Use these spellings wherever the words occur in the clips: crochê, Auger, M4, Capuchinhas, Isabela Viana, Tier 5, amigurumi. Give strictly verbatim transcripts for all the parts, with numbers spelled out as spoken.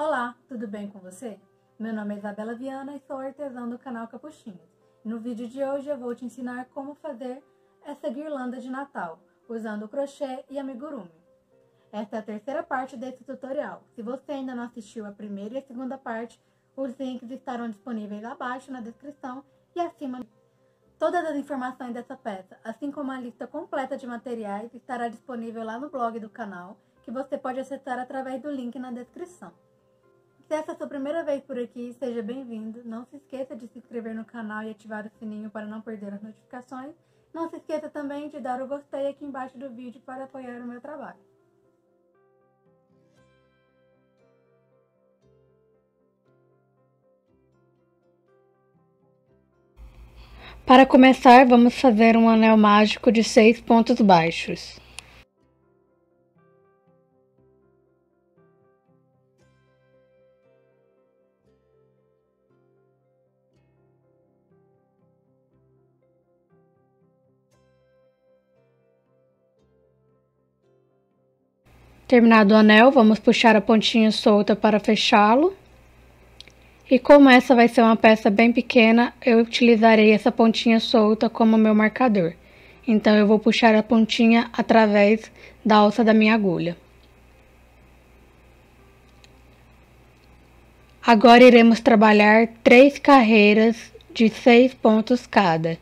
Olá, tudo bem com você? Meu nome é Isabela Viana e sou artesã do canal Capuchinhas. No vídeo de hoje eu vou te ensinar como fazer essa guirlanda de Natal, usando o crochê e amigurumi. Esta é a terceira parte desse tutorial. Se você ainda não assistiu a primeira e a segunda parte, os links estarão disponíveis abaixo na descrição e acima. Todas as informações dessa peça, assim como a lista completa de materiais, estará disponível lá no blog do canal, que você pode acessar através do link na descrição. Se essa é a sua primeira vez por aqui, seja bem-vindo. Não se esqueça de se inscrever no canal e ativar o sininho para não perder as notificações. Não se esqueça também de dar o gostei aqui embaixo do vídeo para apoiar o meu trabalho. Para começar, vamos fazer um anel mágico de seis pontos baixos. Terminado o anel, vamos puxar a pontinha solta para fechá-lo. E como essa vai ser uma peça bem pequena, eu utilizarei essa pontinha solta como meu marcador. Então, eu vou puxar a pontinha através da alça da minha agulha. Agora, iremos trabalhar três carreiras de seis pontos cada.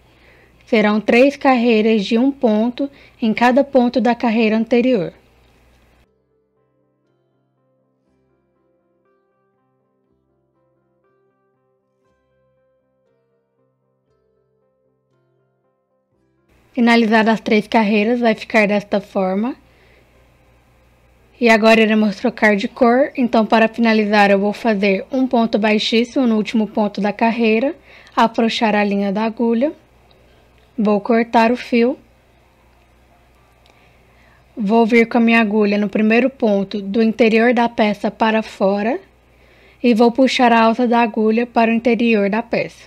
Serão três carreiras de um ponto em cada ponto da carreira anterior. Finalizadas as três carreiras, vai ficar desta forma. E agora iremos trocar de cor. Então, para finalizar, eu vou fazer um ponto baixíssimo no último ponto da carreira, afrouxar a linha da agulha, vou cortar o fio, vou vir com a minha agulha no primeiro ponto do interior da peça para fora e vou puxar a alça da agulha para o interior da peça,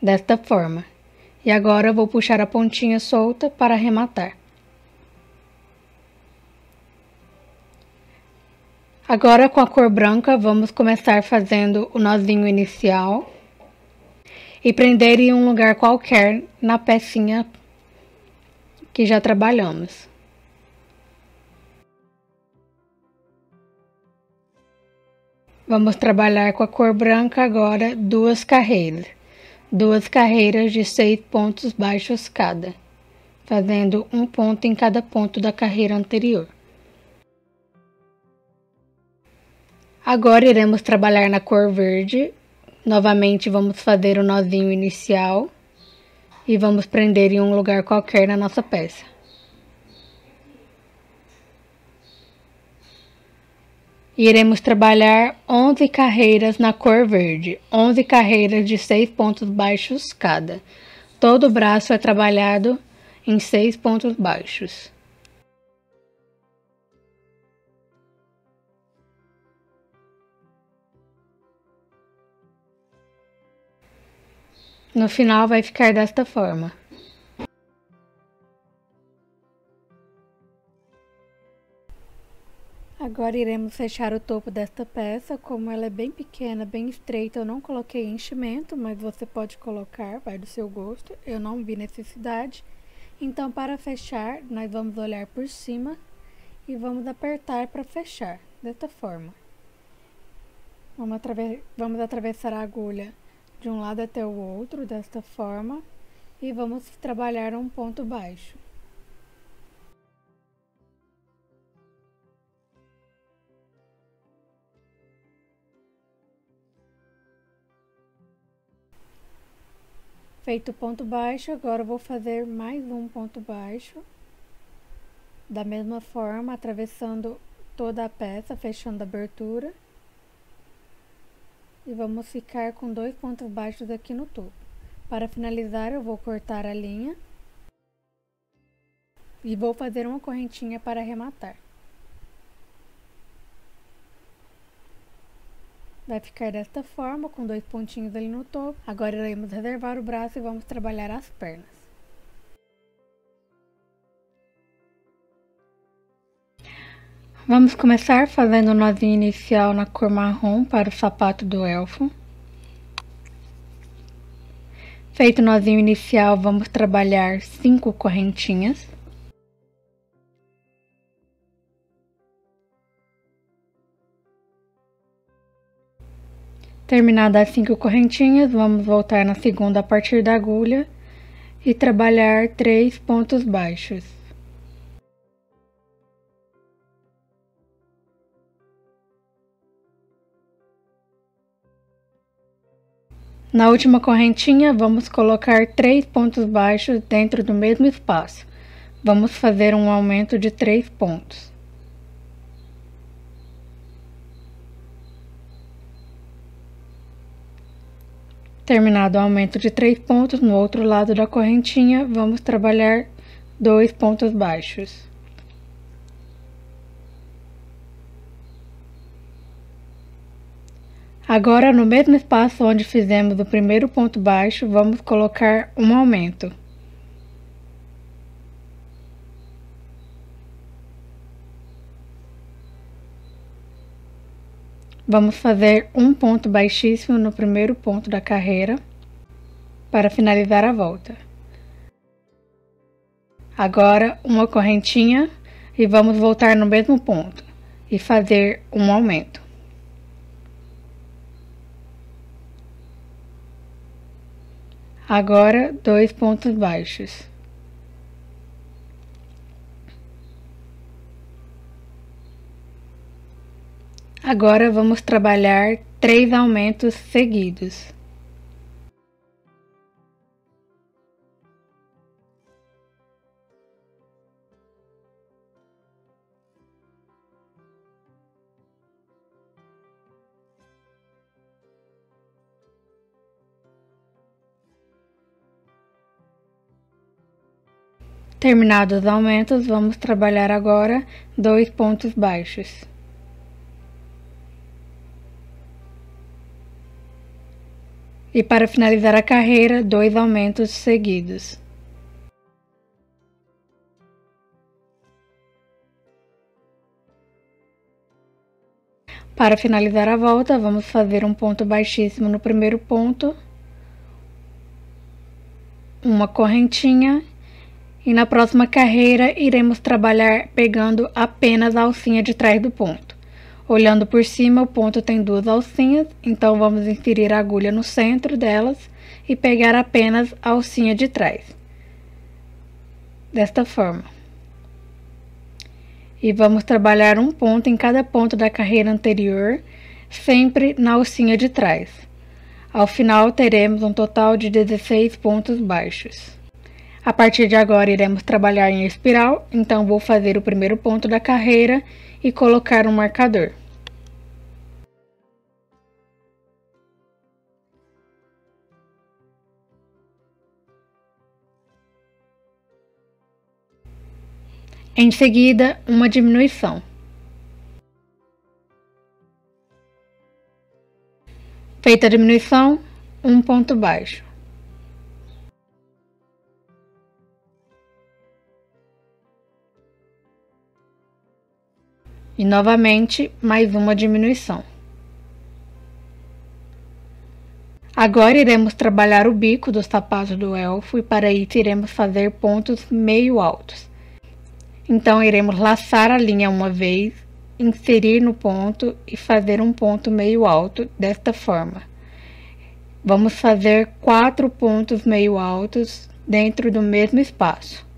desta forma. E agora, eu vou puxar a pontinha solta para arrematar. Agora, com a cor branca, vamos começar fazendo o nozinho inicial. E prender em um lugar qualquer na pecinha que já trabalhamos. Vamos trabalhar com a cor branca agora duas carreiras. Duas carreiras de seis pontos baixos cada, fazendo um ponto em cada ponto da carreira anterior. Agora iremos trabalhar na cor verde. Novamente vamos fazer o nozinho inicial e vamos prender em um lugar qualquer na nossa peça. Iremos trabalhar onze carreiras na cor verde, onze carreiras de seis pontos baixos cada. Todo o braço é trabalhado em seis pontos baixos. No final vai ficar desta forma. Agora iremos fechar o topo desta peça. Como ela é bem pequena, bem estreita, eu não coloquei enchimento, mas você pode colocar, vai do seu gosto, eu não vi necessidade. Então, para fechar, nós vamos olhar por cima e vamos apertar para fechar, desta forma. Vamos, atraves- vamos atravessar a agulha de um lado até o outro, desta forma, e vamos trabalhar um ponto baixo. Feito o ponto baixo, agora eu vou fazer mais um ponto baixo, da mesma forma, atravessando toda a peça, fechando a abertura. E vamos ficar com dois pontos baixos aqui no topo. Para finalizar, eu vou cortar a linha e vou fazer uma correntinha para arrematar. Vai ficar desta forma, com dois pontinhos ali no topo. Agora iremos reservar o braço e vamos trabalhar as pernas. Vamos começar fazendo o nozinho inicial na cor marrom para o sapato do elfo. Feito o nozinho inicial, vamos trabalhar cinco correntinhas. Terminadas as cinco correntinhas, vamos voltar na segunda a partir da agulha e trabalhar três pontos baixos. Na última correntinha, vamos colocar três pontos baixos dentro do mesmo espaço. Vamos fazer um aumento de três pontos. Terminado o aumento de três pontos, no outro lado da correntinha, vamos trabalhar dois pontos baixos. Agora, no mesmo espaço onde fizemos o primeiro ponto baixo, vamos colocar um aumento. Vamos fazer um ponto baixíssimo no primeiro ponto da carreira para finalizar a volta. Agora, uma correntinha e vamos voltar no mesmo ponto e fazer um aumento. Agora, dois pontos baixos. Agora, vamos trabalhar três aumentos seguidos. Terminados os aumentos, vamos trabalhar agora dois pontos baixos. E para finalizar a carreira, dois aumentos seguidos. Para finalizar a volta, vamos fazer um ponto baixíssimo no primeiro ponto, uma correntinha, e na próxima carreira iremos trabalhar pegando apenas a alcinha de trás do ponto. Olhando por cima, o ponto tem duas alcinhas, então vamos inserir a agulha no centro delas e pegar apenas a alcinha de trás, desta forma. E vamos trabalhar um ponto em cada ponto da carreira anterior, sempre na alcinha de trás. Ao final, teremos um total de dezesseis pontos baixos. A partir de agora, iremos trabalhar em espiral, então vou fazer o primeiro ponto da carreira e colocar um marcador. Em seguida, uma diminuição. Feita a diminuição, um ponto baixo. E novamente, mais uma diminuição. Agora, iremos trabalhar o bico do sapato do elfo e para isso iremos fazer pontos meio altos. Então, iremos laçar a linha uma vez, inserir no ponto e fazer um ponto meio alto desta forma. Vamos fazer quatro pontos meio altos dentro do mesmo espaço.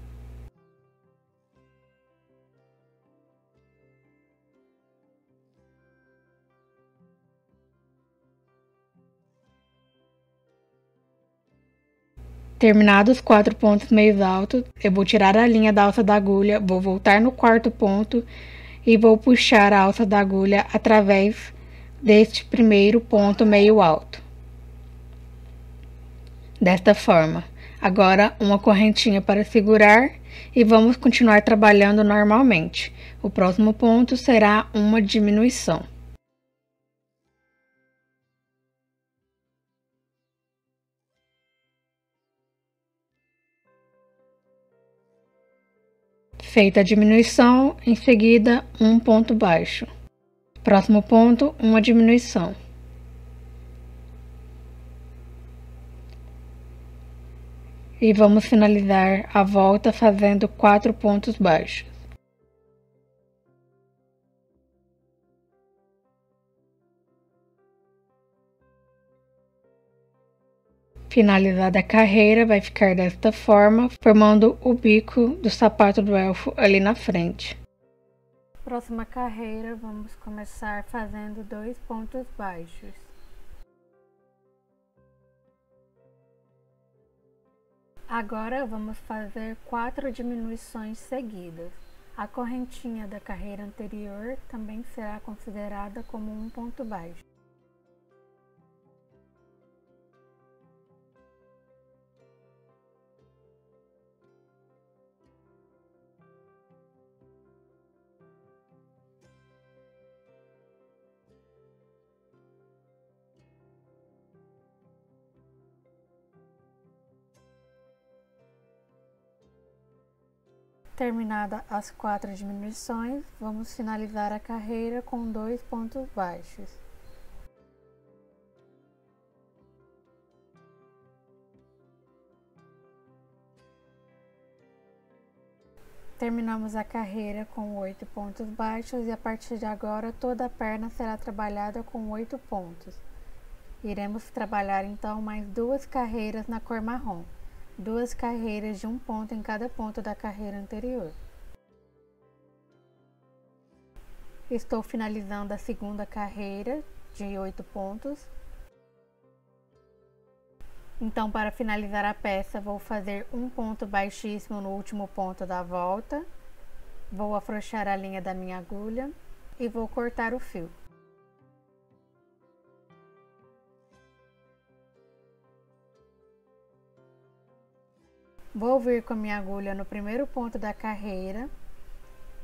Terminados os quatro pontos meio altos, eu vou tirar a linha da alça da agulha, vou voltar no quarto ponto e vou puxar a alça da agulha através deste primeiro ponto meio alto. Desta forma. Agora, uma correntinha para segurar e vamos continuar trabalhando normalmente. O próximo ponto será uma diminuição. Feita a diminuição, em seguida, um ponto baixo. Próximo ponto, uma diminuição. E vamos finalizar a volta fazendo quatro pontos baixos. Finalizada a carreira, vai ficar desta forma, formando o bico do sapato do elfo ali na frente. Próxima carreira, vamos começar fazendo dois pontos baixos. Agora, vamos fazer quatro diminuições seguidas. A correntinha da carreira anterior também será considerada como um ponto baixo. Terminada as quatro diminuições, vamos finalizar a carreira com dois pontos baixos. Terminamos a carreira com oito pontos baixos e a partir de agora toda a perna será trabalhada com oito pontos. Iremos trabalhar então mais duas carreiras na cor marrom. Duas carreiras de um ponto em cada ponto da carreira anterior. Estou finalizando a segunda carreira de oito pontos. Então, para finalizar a peça, vou fazer um ponto baixíssimo no último ponto da volta. Vou afrouxar a linha da minha agulha e vou cortar o fio. Vou vir com a minha agulha no primeiro ponto da carreira,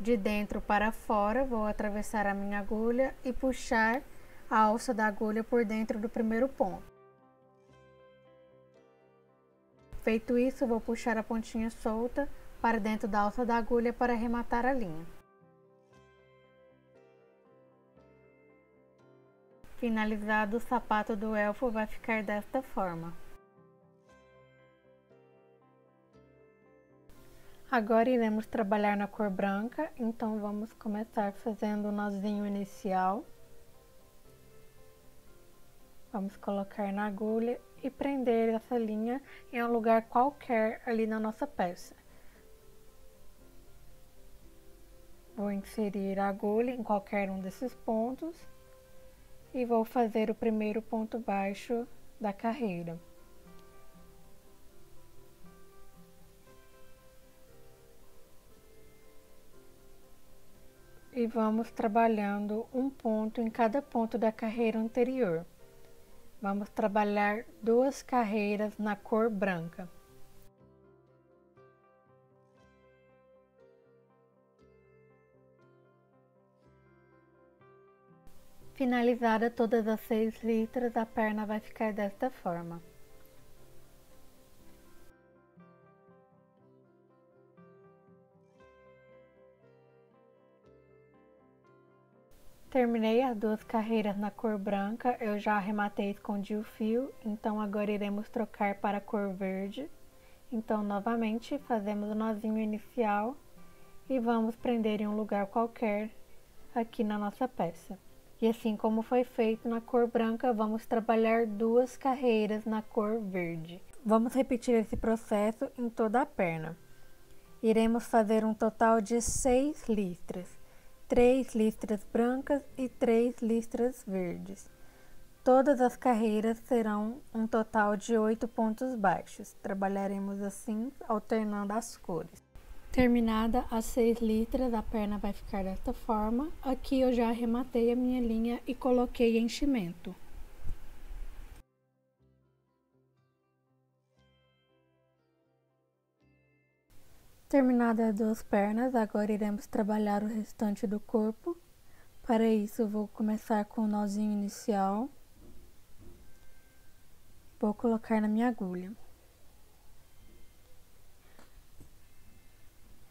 de dentro para fora, vou atravessar a minha agulha e puxar a alça da agulha por dentro do primeiro ponto. Feito isso, vou puxar a pontinha solta para dentro da alça da agulha para arrematar a linha. Finalizado, o sapato do elfo vai ficar desta forma. Agora iremos trabalhar na cor branca, então vamos começar fazendo o nozinho inicial. Vamos colocar na agulha e prender essa linha em um lugar qualquer ali na nossa peça. Vou inserir a agulha em qualquer um desses pontos e vou fazer o primeiro ponto baixo da carreira. E vamos trabalhando um ponto em cada ponto da carreira anterior. Vamos trabalhar duas carreiras na cor branca. Finalizada todas as seis listras, a perna vai ficar desta forma. Terminei as duas carreiras na cor branca, eu já arrematei e escondi o fio, então agora iremos trocar para a cor verde. Então, novamente, fazemos o nozinho inicial e vamos prender em um lugar qualquer aqui na nossa peça. E assim como foi feito na cor branca, vamos trabalhar duas carreiras na cor verde. Vamos repetir esse processo em toda a perna. Iremos fazer um total de seis listras. Três listras brancas e três listras verdes. Todas as carreiras serão um total de oito pontos baixos. Trabalharemos assim, alternando as cores. Terminada as seis listras, a perna vai ficar desta forma. Aqui eu já arrematei a minha linha e coloquei enchimento. Terminadas as duas pernas, agora iremos trabalhar o restante do corpo. Para isso, eu vou começar com o nozinho inicial. Vou colocar na minha agulha.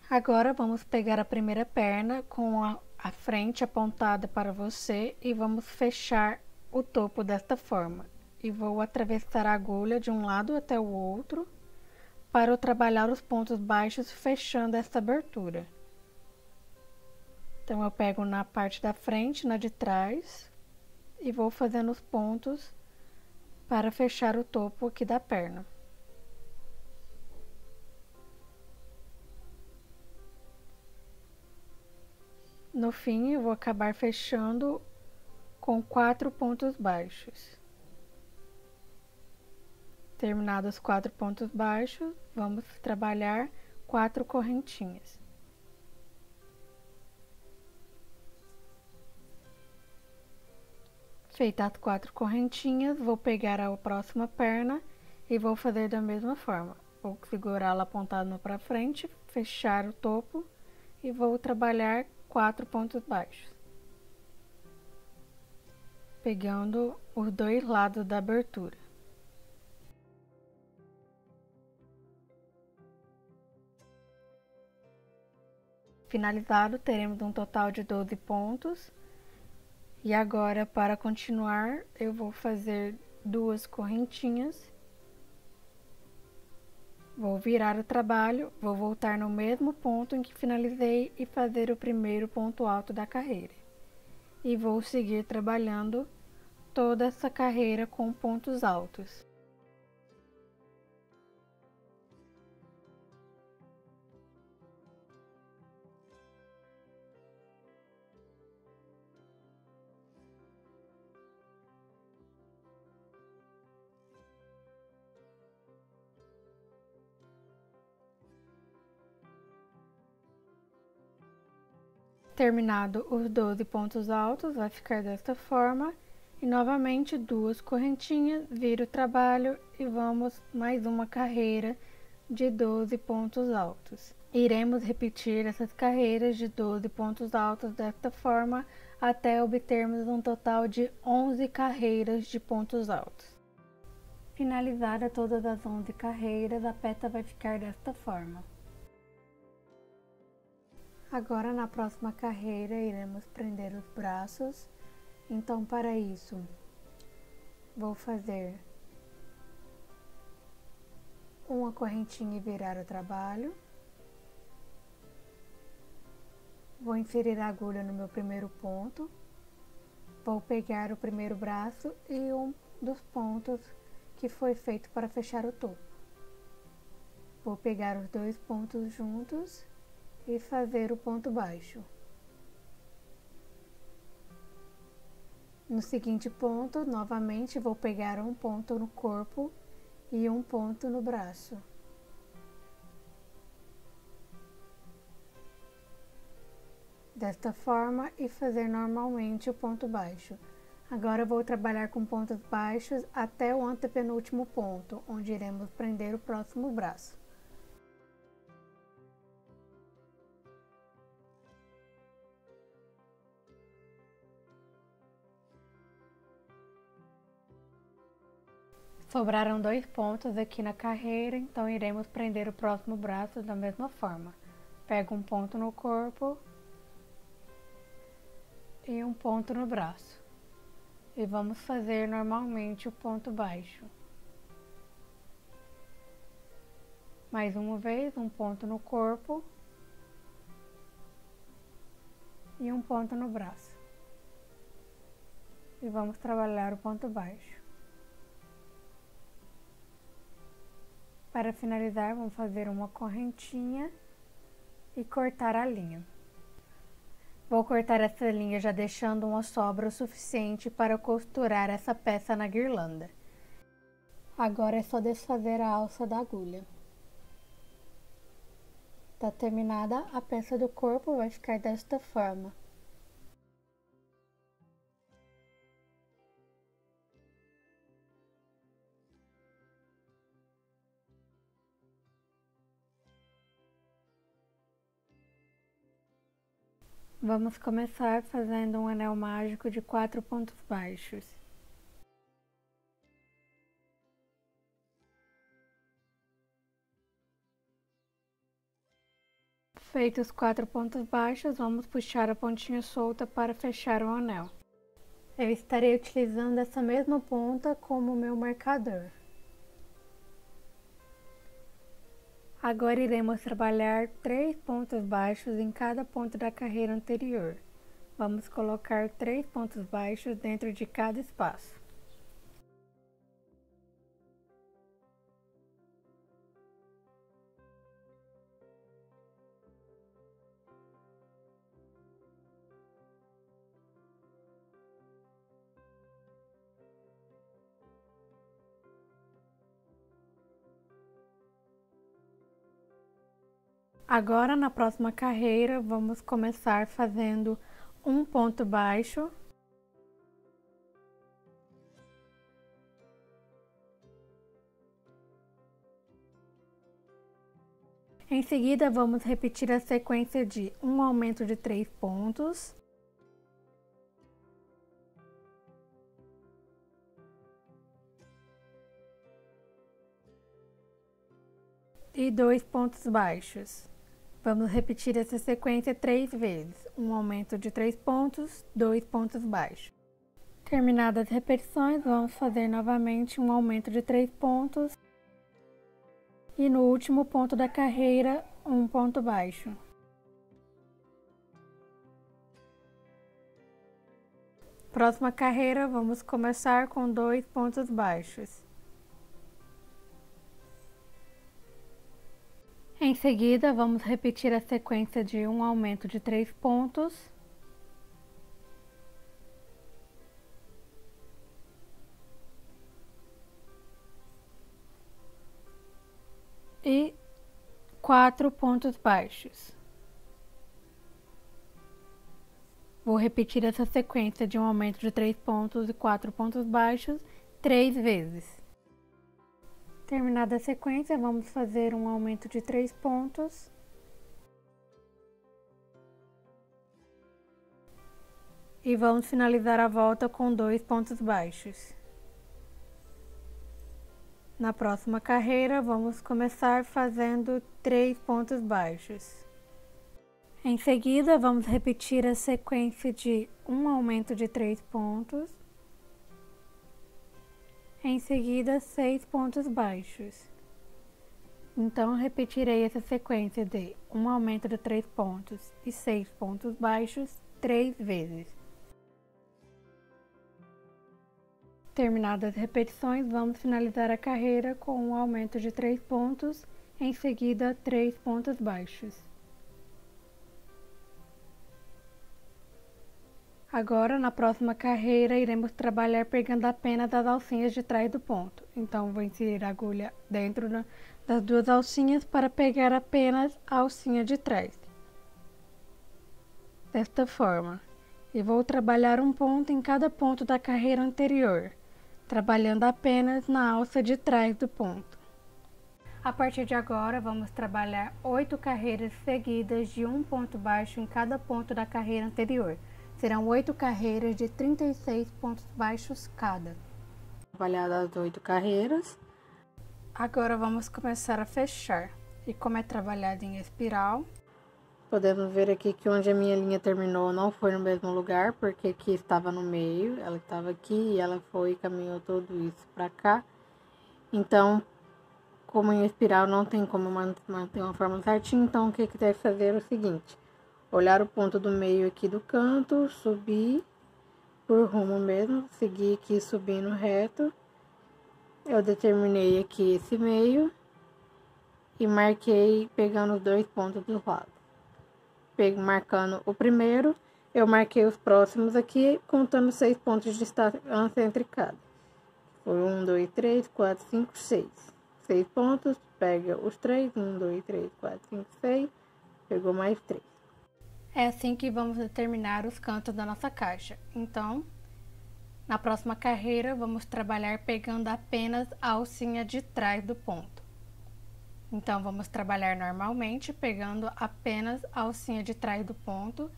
Agora vamos pegar a primeira perna com a, a frente apontada para você e vamos fechar o topo desta forma. E vou atravessar a agulha de um lado até o outro para eu trabalhar os pontos baixos fechando essa abertura. Então, eu pego na parte da frente, na de trás, e vou fazendo os pontos para fechar o topo aqui da perna. No fim, eu vou acabar fechando com quatro pontos baixos. Terminados os quatro pontos baixos, vamos trabalhar quatro correntinhas. Feitas as quatro correntinhas, vou pegar a próxima perna e vou fazer da mesma forma. Vou segurá-la apontada para frente, fechar o topo e vou trabalhar quatro pontos baixos. Pegando os dois lados da abertura. Finalizado, teremos um total de doze pontos. E agora, para continuar, eu vou fazer duas correntinhas. Vou virar o trabalho, vou voltar no mesmo ponto em que finalizei e fazer o primeiro ponto alto da carreira. E vou seguir trabalhando toda essa carreira com pontos altos. Terminado os doze pontos altos, vai ficar desta forma. E novamente duas correntinhas, vira o trabalho e vamos mais uma carreira de doze pontos altos. Iremos repetir essas carreiras de doze pontos altos desta forma até obtermos um total de onze carreiras de pontos altos. Finalizada todas as onze carreiras, a peça vai ficar desta forma. Agora, na próxima carreira, iremos prender os braços. Então, para isso, vou fazer uma correntinha e virar o trabalho. Vou inserir a agulha no meu primeiro ponto. Vou pegar o primeiro braço e um dos pontos que foi feito para fechar o topo. Vou pegar os dois pontos juntos e fazer o ponto baixo. No seguinte ponto, novamente vou pegar um ponto no corpo e um ponto no braço. Desta forma, e fazer normalmente o ponto baixo. Agora vou trabalhar com pontos baixos até o antepenúltimo ponto, onde iremos prender o próximo braço. Sobraram dois pontos aqui na carreira, então iremos prender o próximo braço da mesma forma. Pego um ponto no corpo e um ponto no braço. E vamos fazer normalmente o ponto baixo. Mais uma vez, um ponto no corpo e um ponto no braço. E vamos trabalhar o ponto baixo. Para finalizar, vamos fazer uma correntinha e cortar a linha. Vou cortar essa linha já deixando uma sobra o suficiente para costurar essa peça na guirlanda. Agora é só desfazer a alça da agulha. Tá terminada a peça do corpo, vai ficar desta forma. Vamos começar fazendo um anel mágico de quatro pontos baixos. Feitos quatro pontos baixos, vamos puxar a pontinha solta para fechar o anel. Eu estarei utilizando essa mesma ponta como meu marcador. Agora iremos trabalhar três pontos baixos em cada ponto da carreira anterior. Vamos colocar três pontos baixos dentro de cada espaço. Agora, na próxima carreira, vamos começar fazendo um ponto baixo. Em seguida, vamos repetir a sequência de um aumento de três pontos. E dois pontos baixos. Vamos repetir essa sequência três vezes, um aumento de três pontos, dois pontos baixos. Terminadas as repetições, vamos fazer novamente um aumento de três pontos e no último ponto da carreira, um ponto baixo. Próxima carreira, vamos começar com dois pontos baixos. Em seguida, vamos repetir a sequência de um aumento de três pontos e quatro pontos baixos. Vou repetir essa sequência de um aumento de três pontos e quatro pontos baixos três vezes. Terminada a sequência, vamos fazer um aumento de três pontos e vamos finalizar a volta com dois pontos baixos. Na próxima carreira, vamos começar fazendo três pontos baixos. Em seguida, vamos repetir a sequência de um aumento de três pontos. Em seguida, seis pontos baixos. Então, repetirei essa sequência de um aumento de três pontos e seis pontos baixos três vezes. Terminadas as repetições, vamos finalizar a carreira com um aumento de três pontos, em seguida, três pontos baixos. Agora, na próxima carreira, iremos trabalhar pegando apenas as alcinhas de trás do ponto. Então, vou inserir a agulha dentro das duas alcinhas para pegar apenas a alcinha de trás. Desta forma. E vou trabalhar um ponto em cada ponto da carreira anterior, trabalhando apenas na alça de trás do ponto. A partir de agora, vamos trabalhar oito carreiras seguidas de um ponto baixo em cada ponto da carreira anterior. Serão oito carreiras de trinta e seis pontos baixos cada. Trabalhadas as oito carreiras. Agora vamos começar a fechar. E como é trabalhado em espiral, podemos ver aqui que onde a minha linha terminou não foi no mesmo lugar, porque aqui estava no meio, ela estava aqui e ela foi e caminhou tudo isso para cá. Então, como em espiral não tem como manter uma forma certinha, então o que que deve fazer é o seguinte: olhar o ponto do meio aqui do canto, subir por rumo mesmo, seguir aqui subindo reto. Eu determinei aqui esse meio e marquei pegando os dois pontos dos lados. Pego, marcando o primeiro, eu marquei os próximos aqui, contando seis pontos de distância entre cada. Foi um, dois, três, quatro, cinco, seis. Seis pontos, pega os três, um, dois, três, quatro, cinco, seis, pegou mais três. É assim que vamos determinar os cantos da nossa caixa. Então, na próxima carreira, vamos trabalhar pegando apenas a alcinha de trás do ponto. Então, vamos trabalhar normalmente pegando apenas a alcinha de trás do ponto.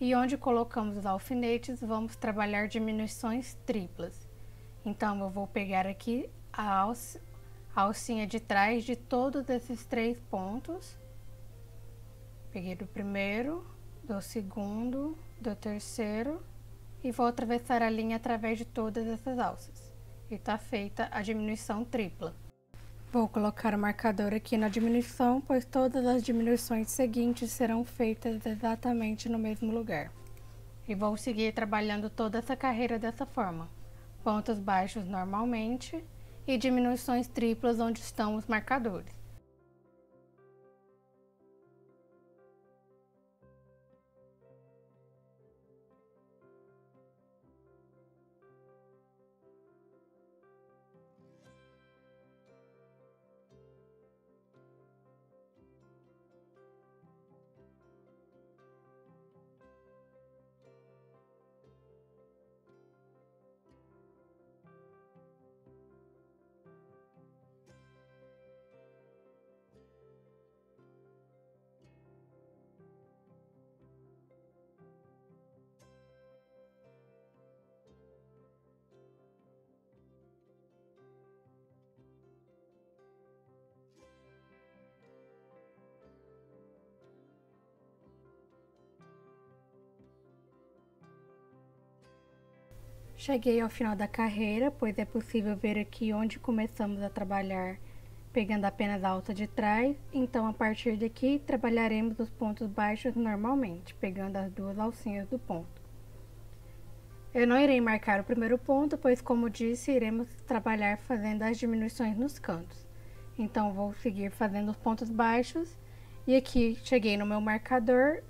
E onde colocamos os alfinetes, vamos trabalhar diminuições triplas. Então, eu vou pegar aqui a, alça, a alcinha de trás de todos esses três pontos. Peguei do primeiro, do segundo, do terceiro e vou atravessar a linha através de todas essas alças. E tá feita a diminuição tripla. Vou colocar o marcador aqui na diminuição, pois todas as diminuições seguintes serão feitas exatamente no mesmo lugar. E vou seguir trabalhando toda essa carreira dessa forma. Pontos baixos normalmente e diminuições triplas onde estão os marcadores. Cheguei ao final da carreira, pois é possível ver aqui onde começamos a trabalhar pegando apenas a alça de trás. Então, a partir daqui, trabalharemos os pontos baixos normalmente, pegando as duas alcinhas do ponto. Eu não irei marcar o primeiro ponto, pois, como disse, iremos trabalhar fazendo as diminuições nos cantos. Então, vou seguir fazendo os pontos baixos e aqui cheguei no meu marcador.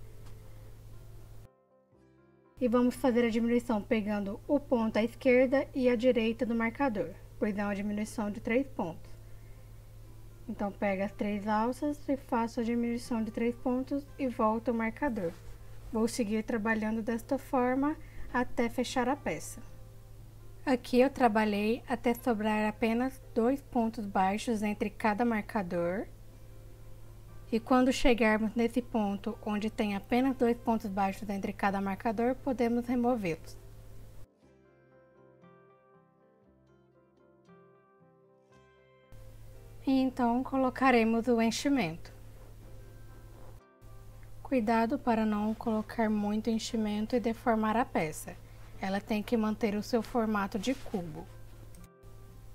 E vamos fazer a diminuição pegando o ponto à esquerda e à direita do marcador, pois é uma diminuição de três pontos. Então, pego as três alças e faço a diminuição de três pontos e volto o marcador. Vou seguir trabalhando desta forma até fechar a peça. Aqui eu trabalhei até sobrar apenas dois pontos baixos entre cada marcador. E quando chegarmos nesse ponto, onde tem apenas dois pontos baixos entre cada marcador, podemos removê-los. E então, colocaremos o enchimento. Cuidado para não colocar muito enchimento e deformar a peça. Ela tem que manter o seu formato de cubo.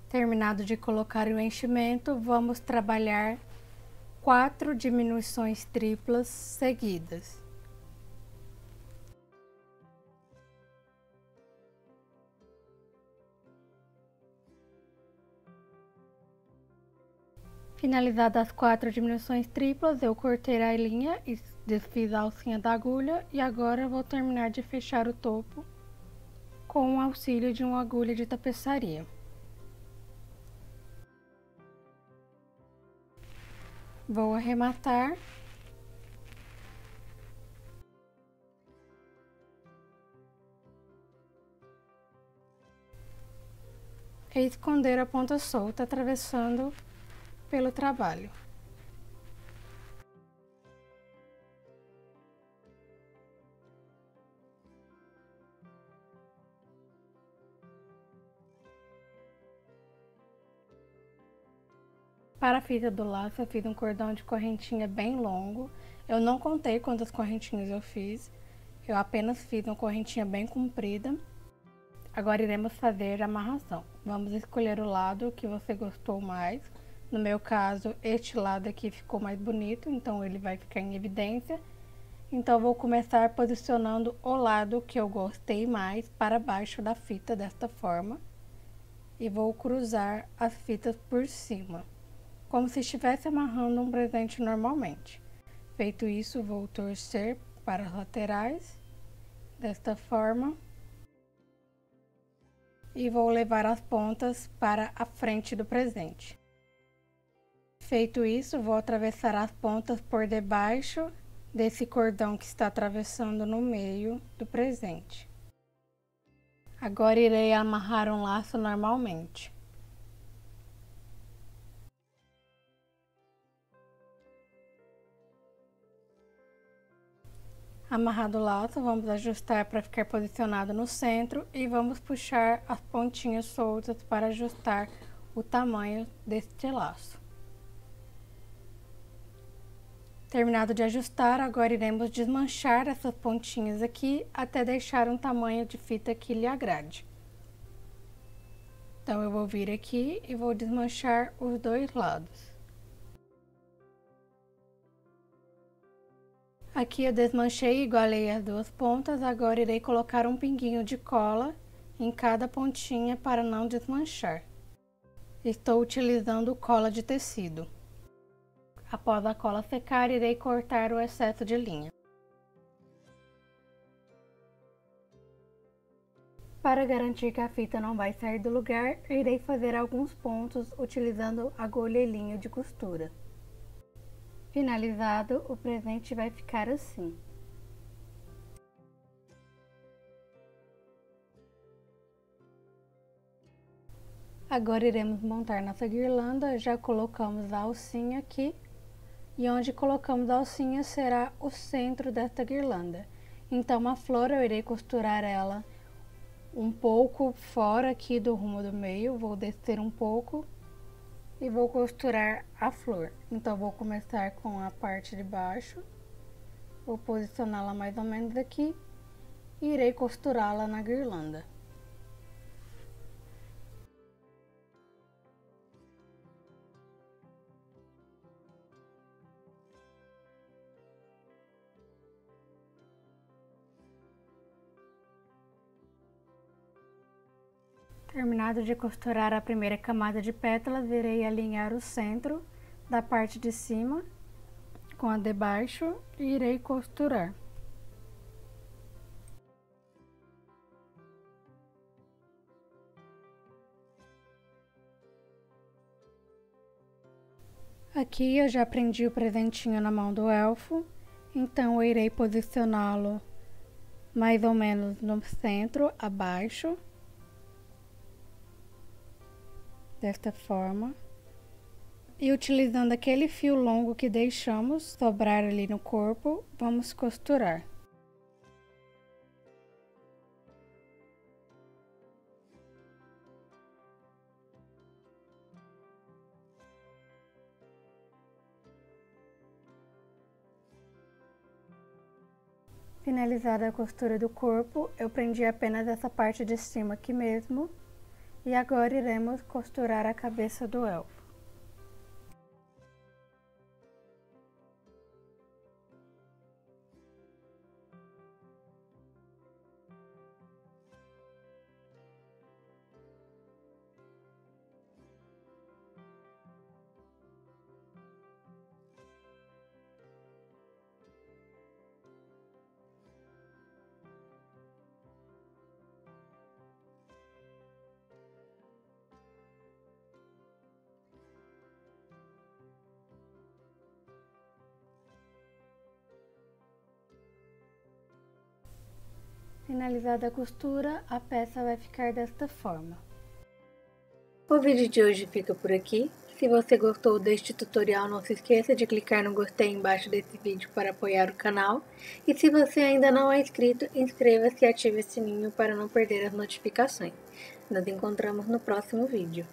Terminado de colocar o enchimento, vamos trabalhar quatro diminuições triplas seguidas. Finalizadas as quatro diminuições triplas, eu cortei a linha e desfiz a alcinha da agulha e agora vou terminar de fechar o topo com o auxílio de uma agulha de tapeçaria. Vou arrematar e esconder a ponta solta, atravessando pelo trabalho. Para a fita do laço, eu fiz um cordão de correntinha bem longo. Eu não contei quantas correntinhas eu fiz, eu apenas fiz uma correntinha bem comprida. Agora iremos fazer a amarração. Vamos escolher o lado que você gostou mais. No meu caso, este lado aqui ficou mais bonito, então ele vai ficar em evidência. Então, vou começar posicionando o lado que eu gostei mais para baixo da fita, desta forma. E vou cruzar as fitas por cima, como se estivesse amarrando um presente normalmente. Feito isso, vou torcer para as laterais, desta forma. E vou levar as pontas para a frente do presente. Feito isso, vou atravessar as pontas por debaixo desse cordão que está atravessando no meio do presente. Agora irei amarrar um laço normalmente. Amarrado o laço, vamos ajustar para ficar posicionado no centro e vamos puxar as pontinhas soltas para ajustar o tamanho deste laço. Terminado de ajustar, agora iremos desmanchar essas pontinhas aqui até deixar um tamanho de fita que lhe agrade. Então eu vou vir aqui e vou desmanchar os dois lados. Aqui eu desmanchei e igualei as duas pontas, agora irei colocar um pinguinho de cola em cada pontinha para não desmanchar. Estou utilizando cola de tecido. Após a cola secar, irei cortar o excesso de linha. Para garantir que a fita não vai sair do lugar, irei fazer alguns pontos utilizando agulha e linha de costura. Finalizado, o presente vai ficar assim. Agora iremos montar nossa guirlanda, já colocamos a alcinha aqui, e onde colocamos a alcinha será o centro desta guirlanda. Então a flor eu irei costurar ela um pouco fora aqui do rumo do meio, vou descer um pouco e vou costurar a flor. Então vou começar com a parte de baixo, vou posicioná-la mais ou menos aqui e irei costurá-la na guirlanda. Terminado de costurar a primeira camada de pétalas, irei alinhar o centro da parte de cima com a de baixo e irei costurar. Aqui eu já prendi o presentinho na mão do elfo, então eu irei posicioná-lo mais ou menos no centro, abaixo. Desta forma, e utilizando aquele fio longo que deixamos sobrar ali no corpo, vamos costurar. Finalizada a costura do corpo, eu prendi apenas essa parte de cima aqui mesmo. E agora iremos costurar a cabeça do elfo. Finalizada a costura, a peça vai ficar desta forma. O vídeo de hoje fica por aqui. Se você gostou deste tutorial, não se esqueça de clicar no gostei embaixo desse vídeo para apoiar o canal. E se você ainda não é inscrito, inscreva-se e ative o sininho para não perder as notificações. Nos encontramos no próximo vídeo.